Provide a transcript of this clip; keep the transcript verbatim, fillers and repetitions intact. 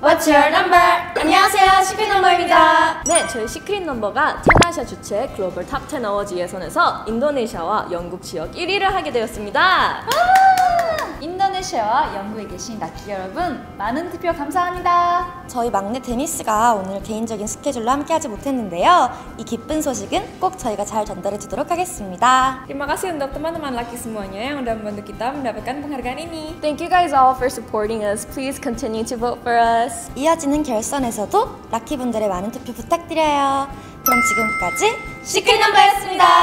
What's your number? 안녕하세요, 시크릿 넘버입니다. 네, 저희 시크릿 넘버가 텐아시아 주최 글로벌 탑 텐 어워즈 예선에서 인도네시아와 영국 지역 일 위를 하게 되었습니다. 인도네시아와 영국에 계신 낙기 여러분, 많은 투표 감사합니다. 저희 막내 데니스가 오늘 개인적인 스케줄로 함께하지 못했는데요. 이 기쁜 소식은 꼭 저희가 잘 전달해 주도록 하겠습니다. Terima kasih untuk teman-teman laki semuanya yang udah membantu kita mendapatkan penghargaan ini. Thank you guys all for supporting us. Please continue to vote for us. 이어지는 결선에서도 락키분들의 많은 투표 부탁드려요. 그럼 지금까지 시크릿 넘버였습니다.